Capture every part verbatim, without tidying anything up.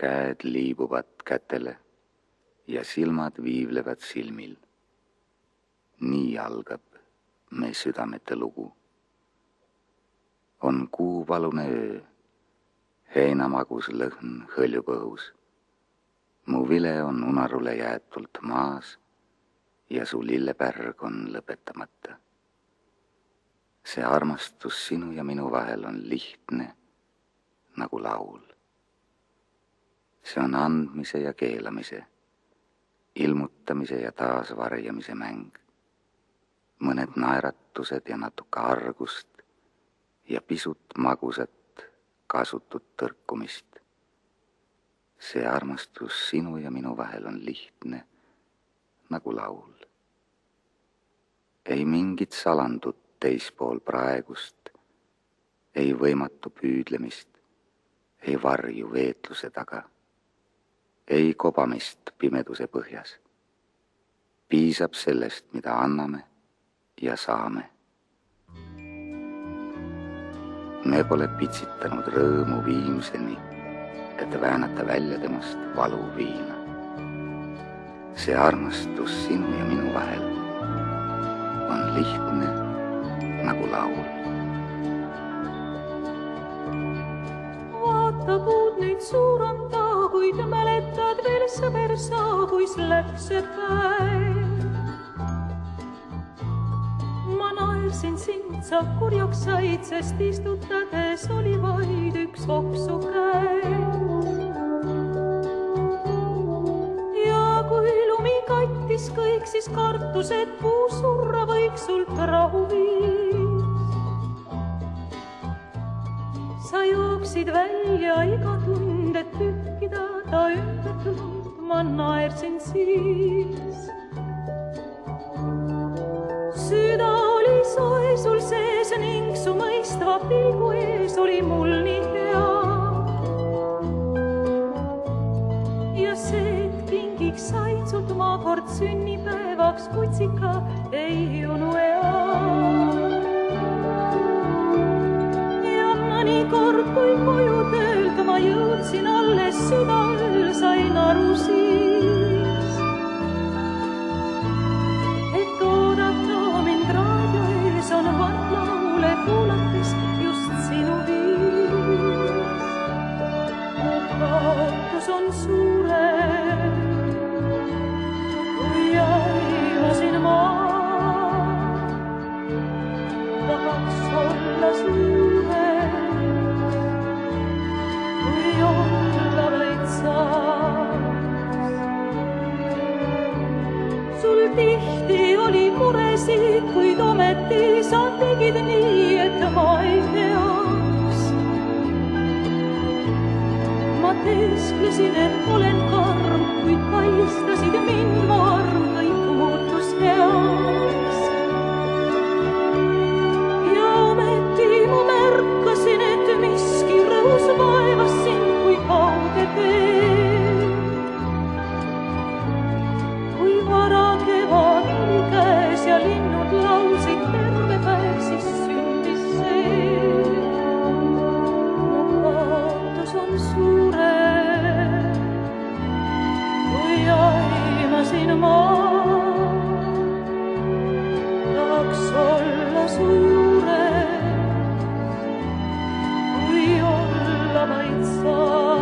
käed liibuvad kätele ja silmad viivlevad silmil. Nii algab me südamete lugu. On kuuvalune öö, heinamagus lõhn hõljub õhus. Mu vile on unarule jäetult maas ja su lillepärg on lõpetamata. See armastus sinu ja minu vahel on lihtne nagu laul. See on andmise ja keelamise, ilmutamise ja taasvarjamise mäng. Mõned naeratused ja natuke argust ja pisut magusat kasutut tõrkumist. See armastus sinu ja minu vahel on lihtne nagu laul. Ei mingit salandut teispool praegust, ei võimatu püüdlemist, ei varju veetluse taga, ei kobamist pimeduse põhjas. Piisab sellest, mida anname ja saame. Me pole pitsitanud rõõmu viimseni, et väänata välja temast valu viina. See armastus sinu ja minu vahel on lihtne nagu laul. Vaata puud neid suuranda, kuid mäletad veel sõber sa, kuis läks see päev. Ma naelsin sind, sa kurjaks said, sest istutades oli vaid üks oksu käe. Kõik siis kartus, et puu surra võiks sult rahu viis. Sa jooksid välja iga tund, et pühkida ta ümber tund, ma naersin siis. Süda oli soe sul sees ning su mõistva pilgu ees oli mul nii hea. Ja see said sult ma kord sünnipäevaks kutsika, ei onu ea. Ja mõnikord, kui koju töölt ma jõudsin alles südal, sain aru siis, et oodata mind raadio ees on vaid laule kuulates just sinu viis. Kaotus on suurem. Kuid ometi sa tegid nii, et ma ei teaks. Ma teesklesin, et olen karm, kuid paistasid mind mu arm, kõik muutus heaks. Ja ometi ma märkasin, et miski rõhus vaevas sind kui kauge tee. Kui varakevad oli käes ja lind lausid terve päev, siis sündis see. Mu kaotus on suurem, kui aimasin ma. Tahaks olla suurem, kui olla vaid saab.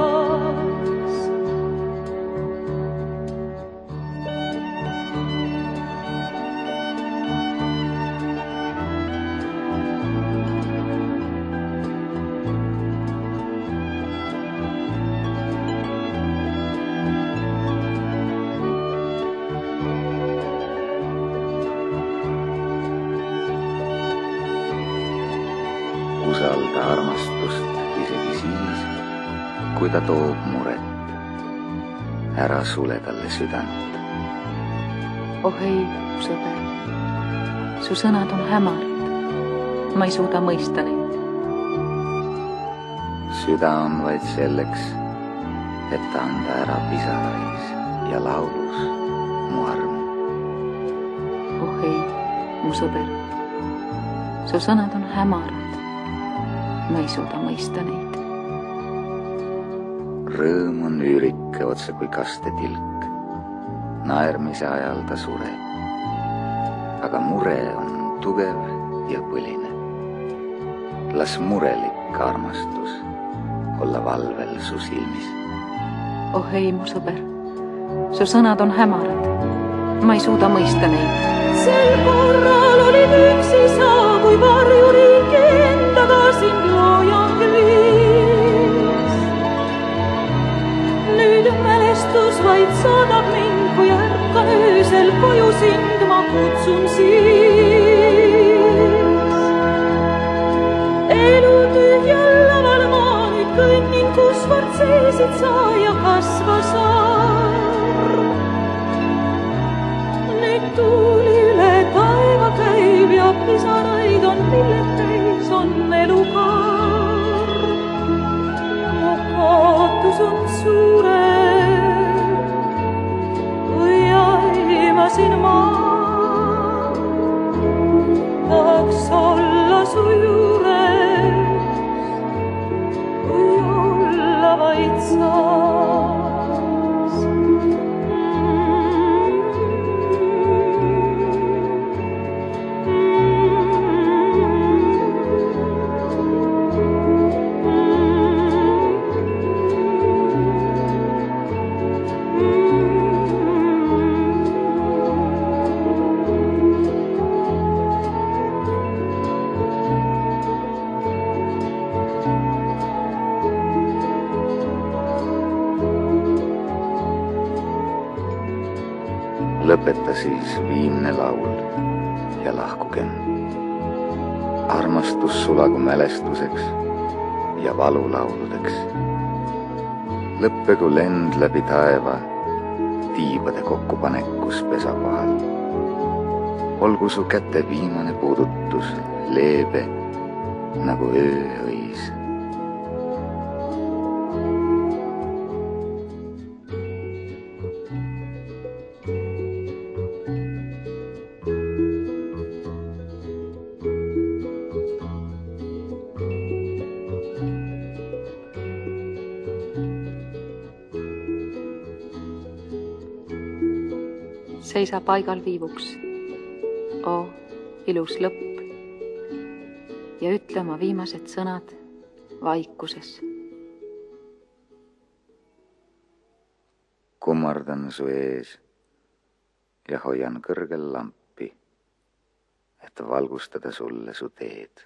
Usalda armastust isegi siis, kui ta toob muret. Ära sule talle südant. Oh ei, sõber, su sõnad on hämarad. Ma ei suuda mõista neid. Süda on vaid selleks, et anda ära pisarais ja laulus mu arm. Oh ei, mu sõber, su sõnad on hämarad. Ma ei suuda mõista neid. Rõõm on üürike otse kui kastetilk, naermise ajal ta sureb, aga mure on tugev ja põline. Las murelik armastus olla valvel su silmis. Oh ei, mu sõber, su sõnad on hämarad, ma ei suuda mõista neid. Sel korral oli üksi sa, kui varjuriik endaga sind loojang viis. Nüüd mälestus vaid saadab mind, kui ärkan öösel koju sind ma kutsun siis. Elu tühjal laval ma nüüd kõnnin, kus kord seesid sa ja kasva saar. Nüüd tuuli üle taeva käib ja pisaraid on pillet teis on elukaar. Mu kaotus on suure Sin maa tahaks olla su juures, kui olla vaid saas. Lõpeta siis viimne laul ja lahkugem. Armastus sulagu mälestuseks ja valulauludeks. Lõppegu lend läbi taeva, tiivade kokkupanekus pesapahal. Olgu su kätte viimane puudutus leebe nagu ööõis. Seisa paigal viivuks, oo, ilus lõpp, ja ütle oma viimased sõnad vaikuses. Kummardan su ees ja hoian kõrgel lampi, et valgustada sulle su teed.